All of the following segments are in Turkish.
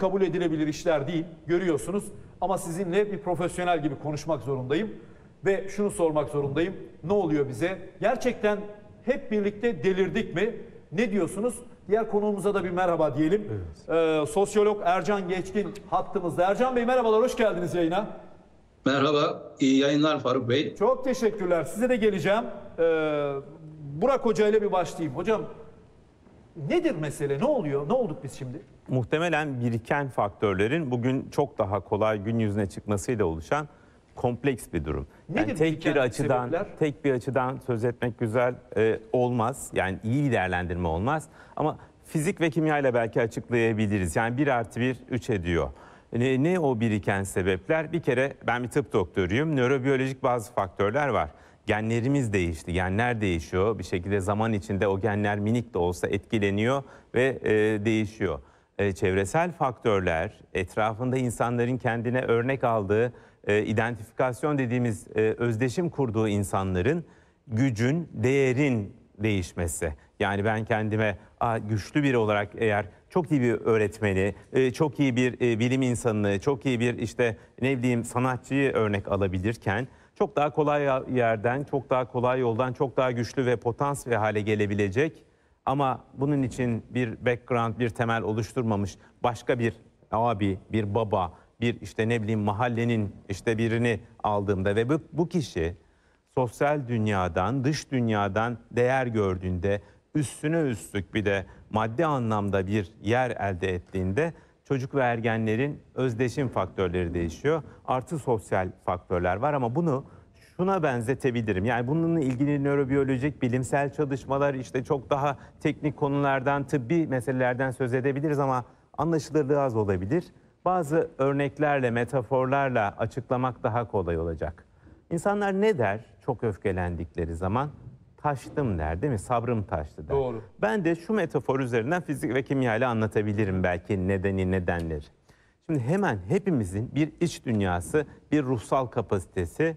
kabul edilebilir işler değil, görüyorsunuz. Ama sizinle bir profesyonel gibi konuşmak zorundayım. Ve şunu sormak zorundayım. Ne oluyor bize? Gerçekten hep birlikte delirdik mi? Ne diyorsunuz? Diğer konuğumuza da bir merhaba diyelim. Evet. Sosyolog Ercan Geçkin hattımızda. Ercan Bey merhabalar, hoş geldiniz yayına. Merhaba, iyi yayınlar Faruk Bey. Çok teşekkürler, size de geleceğim. Burak Hoca ile bir başlayayım. Hocam nedir mesele, ne oluyor, ne olduk biz şimdi? Muhtemelen biriken faktörlerin bugün çok daha kolay gün yüzüne çıkmasıyla oluşan kompleks bir durum. Yani tek bir açıdan söz etmek güzel olmaz. Yani iyi değerlendirme olmaz. Ama fizik ve kimyayla belki açıklayabiliriz. Yani 1 + 1 3 ediyor. Ne o biriken sebepler? Bir kere ben bir tıp doktoruyum. Nörobiyolojik bazı faktörler var. Genlerimiz değişti. Genler değişiyor. Bir şekilde zaman içinde o genler minik de olsa etkileniyor ve değişiyor. Çevresel faktörler, etrafında insanların kendine örnek aldığı identifikasyon dediğimiz özdeşim kurduğu insanların gücün, değerin değişmesi. Yani ben kendime güçlü biri olarak eğer çok iyi bir öğretmeni, çok iyi bir bilim insanını, çok iyi bir işte ne bileyim sanatçıyı örnek alabilirken çok daha kolay yerden, çok daha kolay yoldan, çok daha güçlü ve potansiyel hale gelebilecek ama bunun için bir background, bir temel oluşturmamış başka bir abi, bir baba, bir işte ne bileyim mahallenin işte birini aldığımda ve bu kişi sosyal dünyadan, dış dünyadan değer gördüğünde üstüne üstlük bir de maddi anlamda bir yer elde ettiğinde çocuk ve ergenlerin özdeşim faktörleri değişiyor. Artı sosyal faktörler var ama bunu şuna benzetebilirim. Yani bununla ilgili nörobiyolojik, bilimsel çalışmalar işte çok daha teknik konulardan, tıbbi meselelerden söz edebiliriz ama anlaşılırlığı az olabilir. Bazı örneklerle, metaforlarla açıklamak daha kolay olacak. İnsanlar ne der çok öfkelendikleri zaman? Taştım der, değil mi? Sabrım taştı der. Doğru. Ben de şu metafor üzerinden fizik ve kimyayla anlatabilirim belki nedenleri. Şimdi hemen hepimizin bir iç dünyası, bir ruhsal kapasitesi,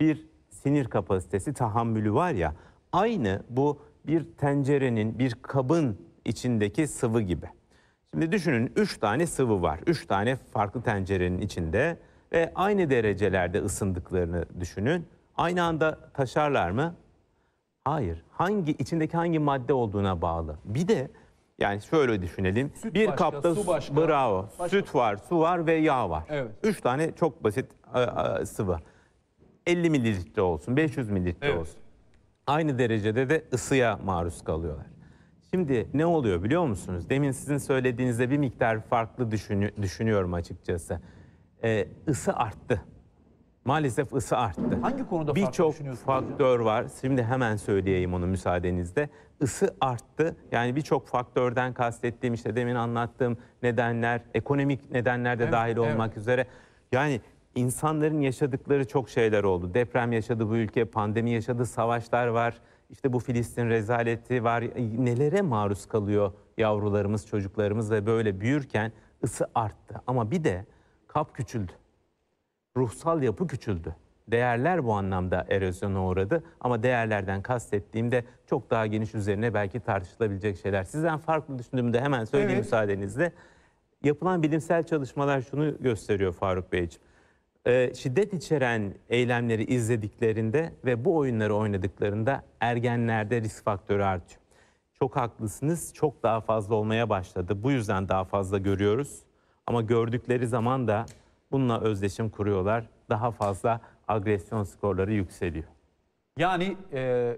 bir sinir kapasitesi, tahammülü var ya. Aynı bu bir tencerenin, bir kabın içindeki sıvı gibi. Şimdi düşünün 3 tane sıvı var. 3 tane farklı tencerenin içinde ve aynı derecelerde ısındıklarını düşünün. Aynı anda taşarlar mı? Hayır. İçindeki hangi madde olduğuna bağlı. Bir de yani şöyle düşünelim. Süt bir başka, kapta su başka, bravo. Başka. Süt var, su var ve yağ var. Evet. 3 tane çok basit sıvı. 50 mililitre olsun, 500 mililitre evet. olsun. Aynı derecede de ısıya maruz kalıyorlar. Şimdi ne oluyor biliyor musunuz? Demin sizin söylediğinizde bir miktar farklı düşünüyorum açıkçası. Isı arttı. Maalesef ısı arttı. Hangi konuda farklı düşünüyorsunuz? Birçok faktör var. Şimdi hemen söyleyeyim onu müsaadenizle. Isı arttı. Yani birçok faktörden kastettiğim işte demin anlattığım nedenler, ekonomik nedenler de dahil olmak üzere. Yani insanların yaşadıkları çok şeyler oldu. Deprem yaşadı bu ülke, pandemi yaşadı, savaşlar var. İşte bu Filistin rezaleti var. Nelere maruz kalıyor yavrularımız, çocuklarımız ve böyle büyürken ısı arttı. Ama bir de kap küçüldü. Ruhsal yapı küçüldü. Değerler bu anlamda erozyona uğradı. Ama değerlerden kastettiğimde çok daha geniş üzerine belki tartışılabilecek şeyler. Sizden farklı düşündüğümde hemen söyleyeyim müsaadenizle. Yapılan bilimsel çalışmalar şunu gösteriyor Faruk Beyciğim. Şiddet içeren eylemleri izlediklerinde ve bu oyunları oynadıklarında ergenlerde risk faktörü artıyor. Çok haklısınız, çok daha fazla olmaya başladı. Bu yüzden daha fazla görüyoruz. Ama gördükleri zaman da bununla özdeşim kuruyorlar. Daha fazla agresyon skorları yükseliyor. Yani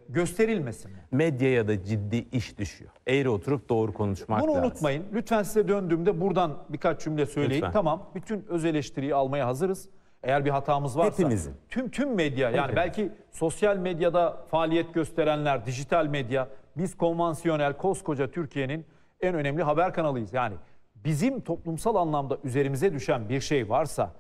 gösterilmesin mi? Medyaya da ciddi iş düşüyor. Eğri oturup doğru konuşmak lazım. Bunu unutmayın. Lütfen size döndüğümde buradan birkaç cümle söyleyin. Lütfen. Tamam, bütün öz eleştiriyi almaya hazırız. Eğer bir hatamız varsa hepimizin. Tüm medya yani belki sosyal medyada faaliyet gösterenler, dijital medya, biz konvansiyonel koskoca Türkiye'nin en önemli haber kanalıyız. Yani bizim toplumsal anlamda üzerimize düşen bir şey varsa,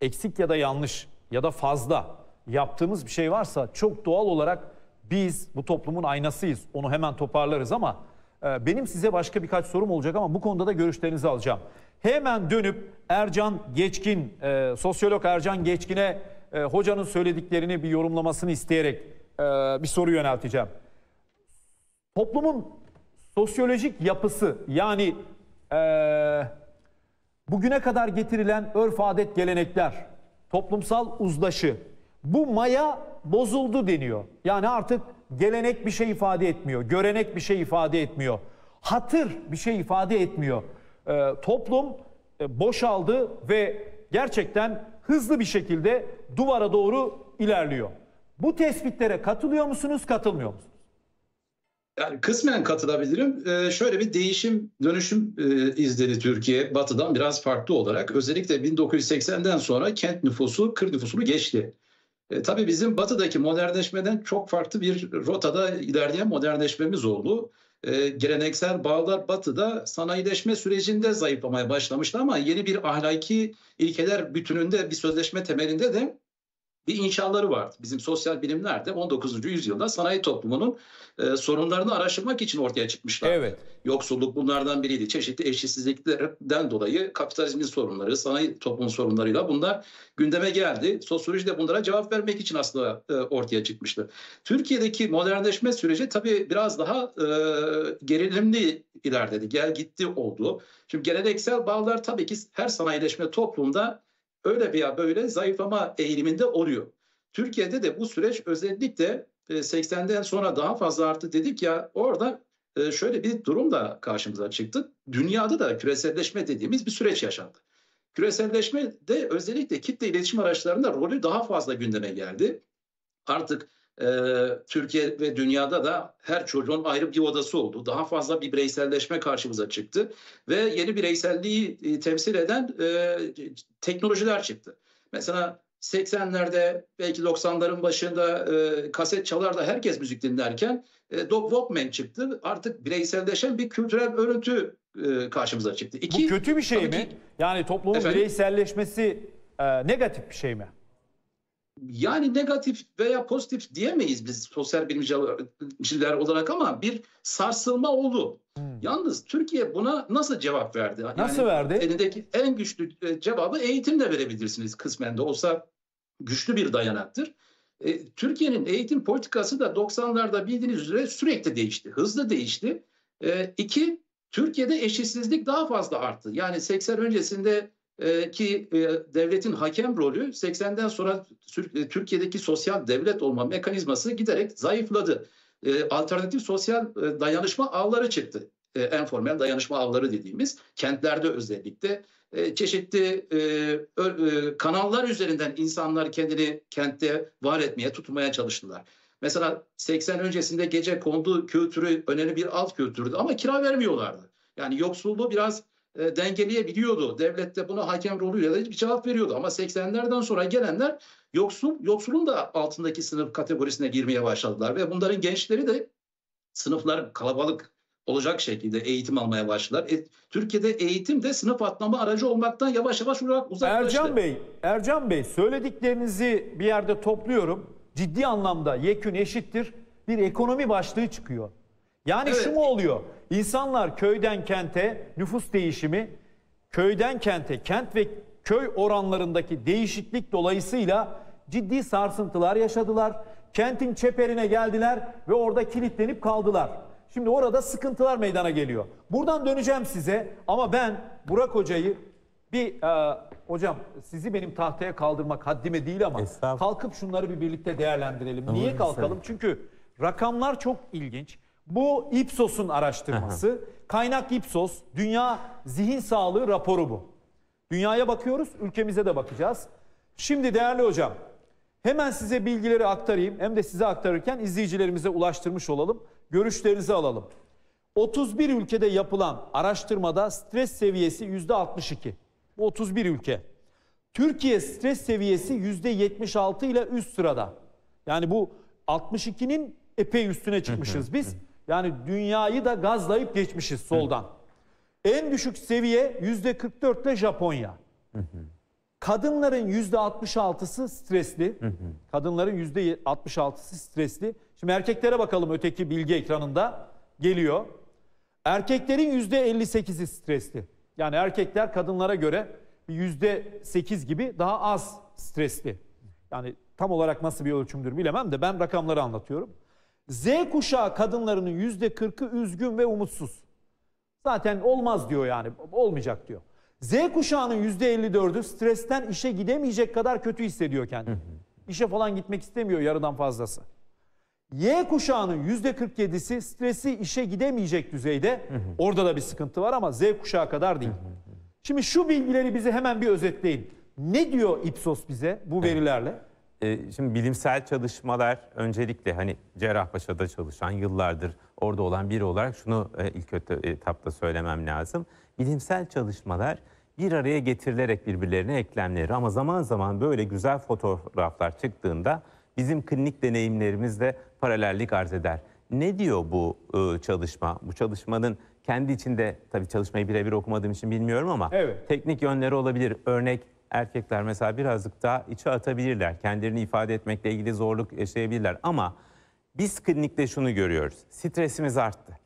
eksik ya da yanlış ya da fazla yaptığımız bir şey varsa çok doğal olarak biz bu toplumun aynasıyız. Onu hemen toparlarız ama benim size başka birkaç sorum olacak ama bu konuda da görüşlerinizi alacağım. Hemen dönüp Ercan Geçkin, sosyolog Ercan Geçkin'e hocanın söylediklerini bir yorumlamasını isteyerek bir soru yönelteceğim. Toplumun sosyolojik yapısı yani bugüne kadar getirilen örf adet gelenekler, toplumsal uzlaşı, bu maya bozuldu deniyor. Yani artık gelenek bir şey ifade etmiyor, görenek bir şey ifade etmiyor, hatır bir şey ifade etmiyor. Toplum boşaldı ve gerçekten hızlı bir şekilde duvara doğru ilerliyor. Bu tespitlere katılıyor musunuz, katılmıyor musunuz? Yani kısmen katılabilirim. Şöyle bir değişim, dönüşüm izledi Türkiye batıdan biraz farklı olarak. Özellikle 1980'den sonra kent nüfusu, kır nüfusunu geçti. Tabii bizim batıdaki modernleşmeden çok farklı bir rotada ilerleyen modernleşmemiz oldu. Geleneksel bağlar batıda sanayileşme sürecinde zayıflamaya başlamıştı ama yeni bir ahlaki ilkeler bütününde, bir sözleşme temelinde de bir inşaları vardı. Bizim sosyal bilimlerde 19. yüzyılda sanayi toplumunun sorunlarını araştırmak için ortaya çıkmışlar. Evet. Yoksulluk bunlardan biriydi. Çeşitli eşitsizliklerden dolayı kapitalizmin sorunları, sanayi toplumun sorunlarıyla bunlar gündeme geldi. Sosyoloji de bunlara cevap vermek için aslında ortaya çıkmıştı. Türkiye'deki modernleşme süreci tabii biraz daha gerilimli ilerledi. Gel gitti oldu. Şimdi geleneksel bağlar tabii ki her sanayileşme toplumda öyle veya böyle zayıflama eğiliminde oluyor. Türkiye'de de bu süreç özellikle 80'den sonra daha fazla arttı dedik ya, orada şöyle bir durum da karşımıza çıktı. Dünyada da küreselleşme dediğimiz bir süreç yaşandı. Küreselleşme de özellikle kitle iletişim araçlarında rolü daha fazla gündeme geldi. Artık Türkiye ve dünyada da her çocuğun ayrı bir odası oldu. Daha fazla bir bireyselleşme karşımıza çıktı. Ve yeni bireyselliği temsil eden teknolojiler çıktı. Mesela 80'lerde belki 90'ların başında kaset çalarda herkes müzik dinlerken Walkman çıktı. Artık bireyselleşen bir kültürel örüntü karşımıza çıktı. Bu kötü bir şey mi? Yani toplumun bireyselleşmesi negatif bir şey mi? Yani negatif veya pozitif diyemeyiz biz sosyal bilimciler olarak ama bir sarsılma oldu. Yalnız Türkiye buna nasıl cevap verdi? Nasıl verdi? Elindeki en güçlü cevabı eğitimle verebilirsiniz, kısmen de olsa güçlü bir dayanaktır. Türkiye'nin eğitim politikası da 90'larda bildiğiniz üzere sürekli değişti, hızlı değişti. Türkiye'de eşitsizlik daha fazla arttı. Yani 80 öncesinde ki devletin hakem rolü 80'den sonra Türkiye'deki sosyal devlet olma mekanizması giderek zayıfladı. Alternatif sosyal dayanışma ağları çıktı. En formal dayanışma ağları dediğimiz kentlerde özellikle çeşitli kanallar üzerinden insanlar kendini kentte var etmeye, tutmaya çalıştılar. Mesela 80 öncesinde gecekondu kültürü önemli bir alt kültürdü ama kira vermiyorlardı. Yani yoksulluğu biraz dengeleyebiliyordu. Devlet de buna hakem rolüyle de bir cevap veriyordu. Ama 80'lerden sonra gelenler yoksulun da altındaki sınıf kategorisine girmeye başladılar. Ve bunların gençleri de sınıflar kalabalık olacak şekilde eğitim almaya başladılar. Türkiye'de eğitim de sınıf atlama aracı olmaktan yavaş yavaş uzaklaştı. Ercan Bey, söylediklerinizi bir yerde topluyorum. Ciddi anlamda yekün eşittir bir ekonomi başlığı çıkıyor. Yani evet. Şu mu oluyor? İnsanlar köyden kente, nüfus değişimi, köyden kente, kent ve köy oranlarındaki değişiklik dolayısıyla ciddi sarsıntılar yaşadılar. Kentin çeperine geldiler ve orada kilitlenip kaldılar. Şimdi orada sıkıntılar meydana geliyor. Buradan döneceğim size ama ben Burak Hoca'yı hocam sizi benim tahtaya kaldırmak haddime değil ama kalkıp şunları birlikte değerlendirelim. Tamam, niye kalkalım? Sen. Çünkü rakamlar çok ilginç. Bu IPSOS'un araştırması. Kaynak IPSOS, Dünya Zihin Sağlığı raporu bu. Dünyaya bakıyoruz, ülkemize de bakacağız. Şimdi değerli hocam, hemen size bilgileri aktarayım. Hem de size aktarırken izleyicilerimize ulaştırmış olalım. Görüşlerinizi alalım. 31 ülkede yapılan araştırmada stres seviyesi %62. Bu 31 ülke. Türkiye stres seviyesi %76 ile üst sırada. Yani bu 62'nin epey üstüne çıkmışız biz. Yani dünyayı da gazlayıp geçmişiz soldan. En düşük seviye %44'te Japonya. Kadınların %66'sı stresli. Kadınların %66'sı stresli. Şimdi erkeklere bakalım, öteki bilgi ekranında geliyor. Erkeklerin %58'i stresli. Yani erkekler kadınlara göre %8 gibi daha az stresli. Yani tam olarak nasıl bir ölçümdür bilemem de ben rakamları anlatıyorum. Z kuşağı kadınlarının %40'ı üzgün ve umutsuz. Zaten olmaz diyor, yani olmayacak diyor. Z kuşağının %54'ü stresten işe gidemeyecek kadar kötü hissediyor kendini. İşe falan gitmek istemiyor yarıdan fazlası. Y kuşağının %47'si stresi işe gidemeyecek düzeyde. Orada da bir sıkıntı var ama Z kuşağı kadar değil. Şimdi şu bilgileri bize hemen bir özetleyin. Ne diyor Ipsos bize bu verilerle? Şimdi bilimsel çalışmalar öncelikle hani Cerrahpaşa'da çalışan, yıllardır orada olan biri olarak şunu ilk etapta söylemem lazım. Bilimsel çalışmalar bir araya getirilerek birbirlerine eklemleri, ama zaman zaman böyle güzel fotoğraflar çıktığında bizim klinik deneyimlerimizle paralellik arz eder. Ne diyor bu çalışma? Bu çalışmanın kendi içinde, tabii çalışmayı birebir okumadığım için bilmiyorum ama teknik yönleri olabilir. Örnek, erkekler mesela birazcık daha içe atabilirler. Kendilerini ifade etmekle ilgili zorluk yaşayabilirler. Ama biz klinikte şunu görüyoruz. Stresimiz arttı.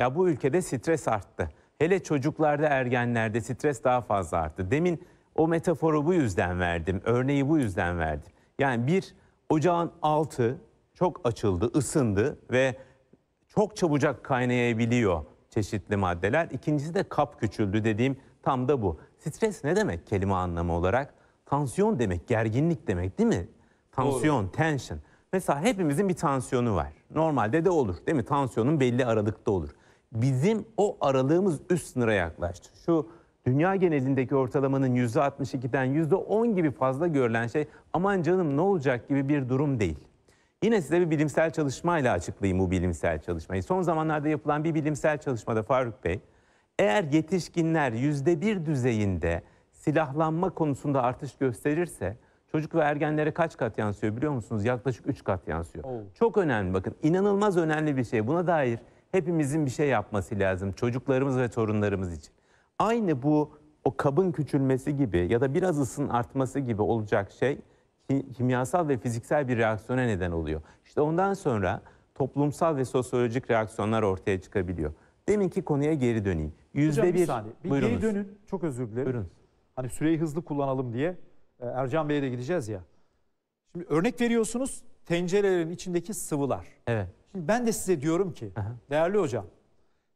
Ya bu ülkede stres arttı. Hele çocuklarda, ergenlerde stres daha fazla arttı. Demin o metaforu bu yüzden verdim. Örneği bu yüzden verdim. Yani bir ocağın altı çok açıldı, ısındı ve çok çabucak kaynayabiliyor çeşitli maddeler. İkincisi de kap küçüldü dediğim tam da bu. Stres ne demek kelime anlamı olarak? Tansiyon demek, gerginlik demek değil mi? Tansiyon, tension. Mesela hepimizin bir tansiyonu var. Normalde de olur değil mi? Tansiyonun belli aralıkta olur. Bizim o aralığımız üst sınıra yaklaştı. Şu dünya genelindeki ortalamanın %62'den %10 gibi fazla görülen şey aman canım ne olacak gibi bir durum değil. Yine size bir bilimsel çalışmayla açıklayayım bu bilimsel çalışmayı. Son zamanlarda yapılan bir bilimsel çalışmada Faruk Bey, eğer yetişkinler %1 düzeyinde silahlanma konusunda artış gösterirse çocuk ve ergenlere kaç kat yansıyor biliyor musunuz? Yaklaşık 3 kat yansıyor. Çok önemli, bakın inanılmaz önemli bir şey. Buna dair hepimizin bir şey yapması lazım çocuklarımız ve torunlarımız için. Aynı bu o kabın küçülmesi gibi ya da biraz ısın artması gibi olacak şey kimyasal ve fiziksel bir reaksiyona neden oluyor. İşte ondan sonra toplumsal ve sosyolojik reaksiyonlar ortaya çıkabiliyor. Deminki konuya geri döneyim. %1 bir saniye. Bir geri dönün. Çok özür dilerim. Buyurun. Hani süreyi hızlı kullanalım diye Ercan Bey'e de gideceğiz ya. Şimdi örnek veriyorsunuz tencerelerin içindeki sıvılar. Evet. Şimdi ben de size diyorum ki değerli hocam,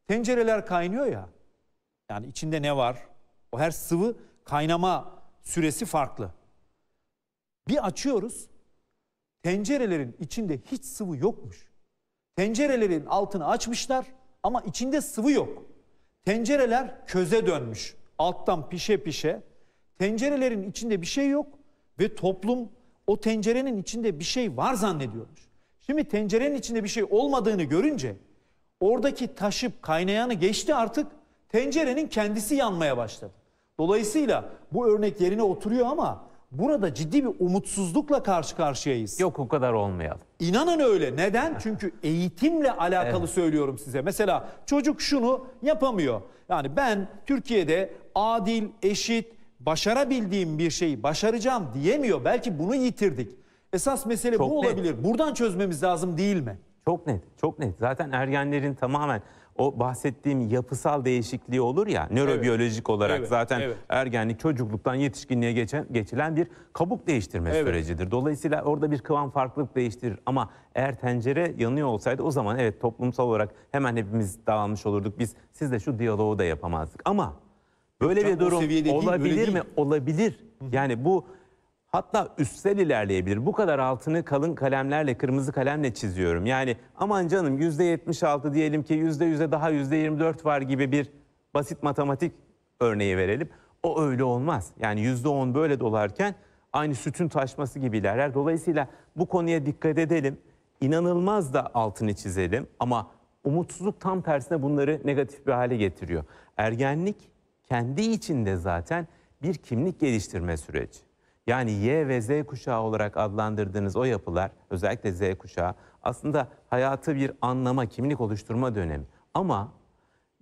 tencereler kaynıyor ya. Yani içinde ne var? O her sıvı kaynama süresi farklı. Bir açıyoruz. Tencerelerin içinde hiç sıvı yokmuş. Tencerelerin altını açmışlar. Ama içinde sıvı yok. Tencereler köze dönmüş. Alttan pişe pişe. Tencerelerin içinde bir şey yok. Ve toplum o tencerenin içinde bir şey var zannediyormuş. Şimdi tencerenin içinde bir şey olmadığını görünce oradaki taşıp kaynayanı geçti artık. Tencerenin kendisi yanmaya başladı. Dolayısıyla bu örnek yerine oturuyor ama burada ciddi bir umutsuzlukla karşı karşıyayız. Yok o kadar olmayalım. İnanın öyle. Neden? Çünkü eğitimle alakalı söylüyorum size. Mesela çocuk şunu yapamıyor. Yani ben Türkiye'de adil, eşit, başarabildiğim bir şeyi başaracağım diyemiyor. Belki bunu yitirdik. Esas mesele çok bu olabilir. Net. Buradan çözmemiz lazım değil mi? Çok net, çok net. Zaten ergenlerin tamamen o bahsettiğim yapısal değişikliği olur ya nörobiyolojik olarak zaten ergenlik çocukluktan yetişkinliğe geçilen bir kabuk değiştirme sürecidir. Dolayısıyla orada bir kıvam farklılık değiştirir ama eğer tencere yanıyor olsaydı o zaman evet toplumsal olarak hemen hepimiz dağılmış olurduk. Biz sizle şu diyaloğu da yapamazdık ama böyle bir durum olabilir mi? Olabilir. Yani bu hatta üstsel ilerleyebilir. Bu kadar altını kalın kalemlerle, kırmızı kalemle çiziyorum. Yani aman canım %76 diyelim ki %100'e daha %24 var gibi bir basit matematik örneği verelim. O öyle olmaz. Yani %10 böyle dolarken aynı sütün taşması gibi ilerler. Dolayısıyla bu konuya dikkat edelim. İnanılmaz da altını çizelim. Ama umutsuzluk tam tersine bunları negatif bir hale getiriyor. Ergenlik kendi içinde zaten bir kimlik geliştirme süreci. Yani Y ve Z kuşağı olarak adlandırdığınız o yapılar, özellikle Z kuşağı aslında hayatı bir anlama, kimlik oluşturma dönemi. Ama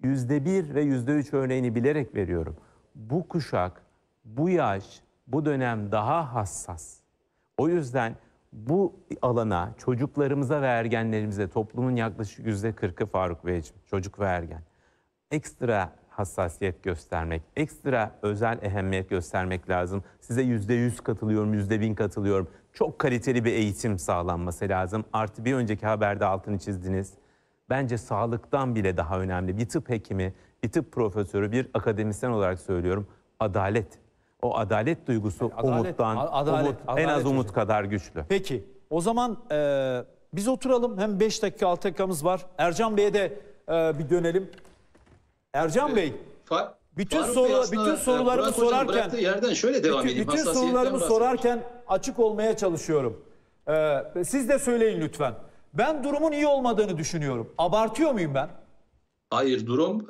%1 ve %3 örneğini bilerek veriyorum. Bu kuşak, bu yaş, bu dönem daha hassas. O yüzden bu alana çocuklarımıza ve ergenlerimize toplumun yaklaşık %40'ı Faruk Beyciğim, çocuk ve ergen. Ekstra hassasiyet göstermek, ekstra özel ehemmiyet göstermek lazım. Size %100 katılıyorum, %1000 katılıyorum. Çok kaliteli bir eğitim sağlanması lazım. Artı bir önceki haberde altını çizdiniz. Bence sağlıktan bile daha önemli. Bir tıp hekimi, bir tıp profesörü, bir akademisyen olarak söylüyorum. adalet. O adalet duygusu yani en az umut kadar güçlü. Peki o zaman biz oturalım. Hem 5 dakika 6 dakikamız var. Ercan Bey'e de bir dönelim. Ercan Bey. Bütün sorularımı sorarken açık olmaya çalışıyorum. Siz de söyleyin lütfen. Ben durumun iyi olmadığını düşünüyorum. Abartıyor muyum ben? Hayır, durum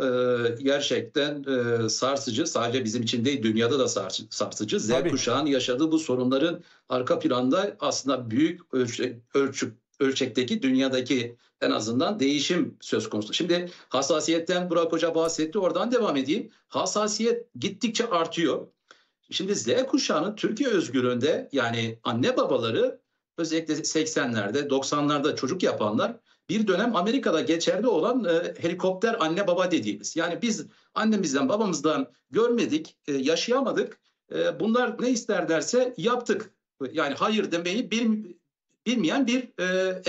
gerçekten sarsıcı. Sadece bizim için değil, dünyada da sarsıcı. Z kuşağının yaşadığı bu sorunların arka planda aslında büyük ölçekteki dünyadaki en azından değişim söz konusu. Şimdi hassasiyetten Burak Hoca bahsetti, oradan devam edeyim. Hassasiyet gittikçe artıyor. Şimdi Z kuşağının Türkiye özgürlüğünde, yani anne babaları özellikle 80'lerde 90'larda çocuk yapanlar, bir dönem Amerika'da geçerli olan helikopter anne baba dediğimiz. Yani biz annemizden babamızdan görmedik, yaşayamadık. Bunlar ne ister derse yaptık. Yani hayır demeyi bilmeyen bir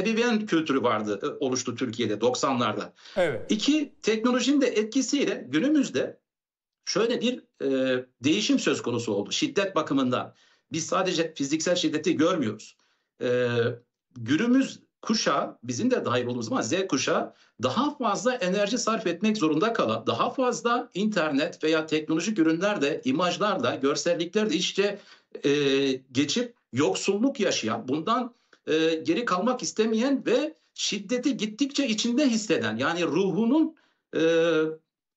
ebeveyn kültürü vardı, oluştu Türkiye'de 90'larda. Evet. İki, teknolojinin de etkisiyle günümüzde şöyle bir değişim söz konusu oldu şiddet bakımından. Biz sadece fiziksel şiddeti görmüyoruz. Günümüz kuşağı, bizim de dahil olduğumuz zaman Z kuşağı, daha fazla enerji sarf etmek zorunda kalan, daha fazla internet veya teknolojik ürünlerle, imajlarla, görselliklerle işte geçip yoksulluk yaşayan, bundan geri kalmak istemeyen ve şiddeti gittikçe içinde hisseden, yani ruhunun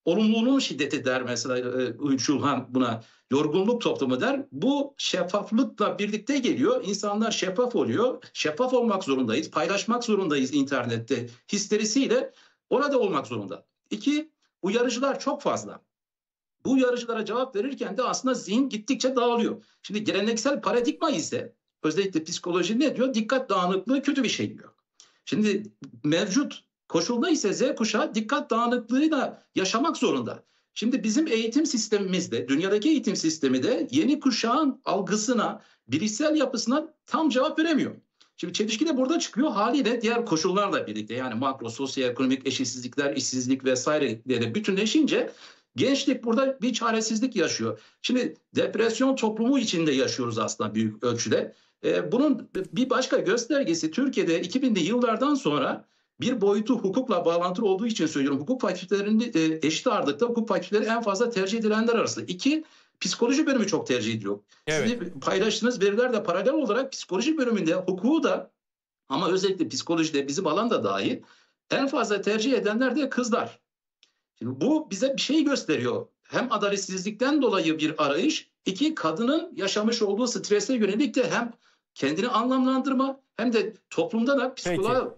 olumluluğunun şiddeti der mesela Ünçülhan buna, yorgunluk toplumu der. Bu şeffaflıkla birlikte geliyor. İnsanlar şeffaf oluyor. Şeffaf olmak zorundayız. Paylaşmak zorundayız internette. Histerisiyle orada olmak zorunda. İki, uyarıcılar çok fazla. Bu uyarıcılara cevap verirken de aslında zihin gittikçe dağılıyor. Şimdi geleneksel paradigma ise özellikle psikoloji ne diyor? Dikkat dağınıklığı kötü bir şey diyor. Şimdi mevcut koşulda ise Z kuşağı dikkat dağınıklığıyla yaşamak zorunda. Şimdi bizim eğitim sistemimizde, dünyadaki eğitim sistemi de yeni kuşağın algısına, bilişsel yapısına tam cevap veremiyor. Şimdi çelişki de burada çıkıyor haliyle diğer koşullarla birlikte. Yani makro, sosyoekonomik eşitsizlikler, işsizlik vesaireyle bütünleşince gençlik burada bir çaresizlik yaşıyor. Şimdi depresyon toplumu içinde yaşıyoruz aslında büyük ölçüde. Bunun bir başka göstergesi, Türkiye'de 2000'li yıllardan sonra bir boyutu hukukla bağlantılı olduğu için söylüyorum. Hukuk fakültelerinde eşit ağırlıkta hukuk fakülteleri en fazla tercih edilenler arasında. İki, psikoloji bölümü çok tercih ediliyor. Evet. Sizin paylaştığınız veriler de paralel olarak psikoloji bölümünde, hukuku da, ama özellikle psikolojide bizim alanda dahil en fazla tercih edenler de kızlar. Şimdi bu bize bir şey gösteriyor. Hem adaletsizlikten dolayı bir arayış, iki, kadının yaşamış olduğu strese yönelik de hem kendini anlamlandırma hem de toplumda da psikoloğa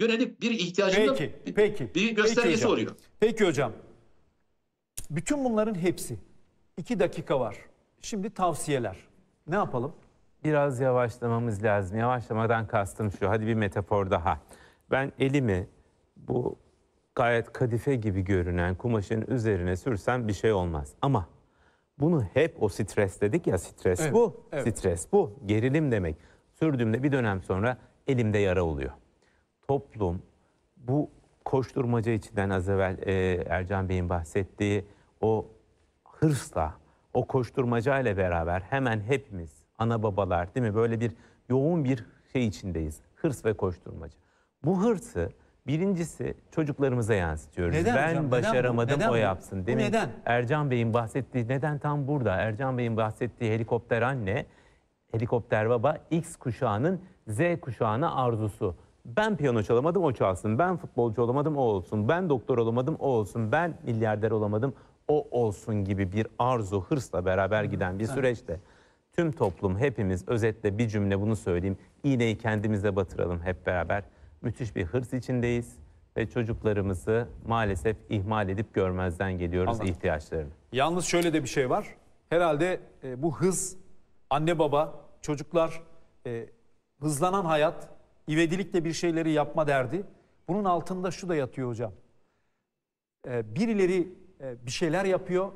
yönelik bir ihtiyacında bir göstergesi oluyor. Peki hocam. Bütün bunların hepsi. 2 dakika var. Şimdi tavsiyeler. Ne yapalım? Biraz yavaşlamamız lazım. Yavaşlamadan kastım şu. Hadi bir metafor daha. Ben elimi bu gayet kadife gibi görünen kumaşın üzerine sürsem bir şey olmaz. Ama bunu hep o stres dedik ya, stres stres bu, gerilim demek. Sürdüğümde bir dönem sonra elimde yara oluyor. Toplum bu koşturmaca içinden az evvel Ercan Bey'in bahsettiği o hırsla, o koşturmaca ile beraber hemen hepimiz, ana babalar değil mi, böyle bir yoğun bir şey içindeyiz. Hırs ve koşturmaca. Bu hırsı birincisi çocuklarımıza yansıtıyoruz. Neden ben hocam? Başaramadım, neden o yapsın. Demin neden? Ercan Bey'in bahsettiği neden tam burada. Ercan Bey'in bahsettiği helikopter anne, helikopter baba, X kuşağının Z kuşağına arzusu. Ben piyano çalamadım, o çalsın. Ben futbolcu olamadım, o olsun. Ben doktor olamadım, o olsun. Ben milyarder olamadım, o olsun gibi bir arzu, hırsla beraber giden bir süreçte. Tüm toplum, hepimiz, özetle bir cümle bunu söyleyeyim. İğneyi kendimize batıralım hep beraber. Müthiş bir hırs içindeyiz ve çocuklarımızı maalesef ihmal edip görmezden geliyoruz ihtiyaçlarını. Yalnız şöyle de bir şey var. Herhalde bu hız, anne baba, çocuklar, hızlanan hayat, ivedilikle bir şeyleri yapma derdi. Bunun altında şu da yatıyor hocam. Birileri bir şeyler yapıyor.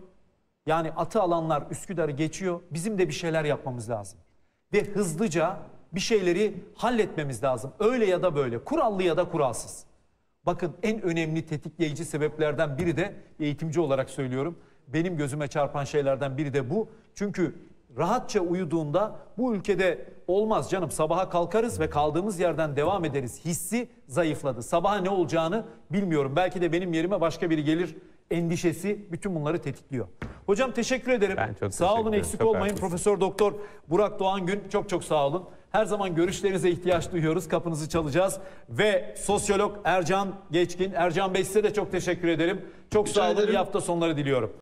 Yani atı alanlar Üsküdar'ı geçiyor. Bizim de bir şeyler yapmamız lazım. Ve hızlıca bir şeyleri halletmemiz lazım. Öyle ya da böyle. Kurallı ya da kuralsız. Bakın en önemli tetikleyici sebeplerden biri de, eğitimci olarak söylüyorum, benim gözüme çarpan şeylerden biri de bu. Çünkü rahatça uyuduğunda bu ülkede olmaz canım sabaha kalkarız ve kaldığımız yerden devam ederiz hissi zayıfladı. Sabaha ne olacağını bilmiyorum. Belki de benim yerime başka biri gelir endişesi bütün bunları tetikliyor. Hocam teşekkür ederim. Sağ olun, eksik olmayın. Profesör Doktor Burak Doğangün çok çok sağ olun. Her zaman görüşlerinize ihtiyaç duyuyoruz. Kapınızı çalacağız. Ve sosyolog Ercan Geçkin. Ercan Bey size de çok teşekkür ederim. Çok sağ olun. İyi hafta sonları diliyorum.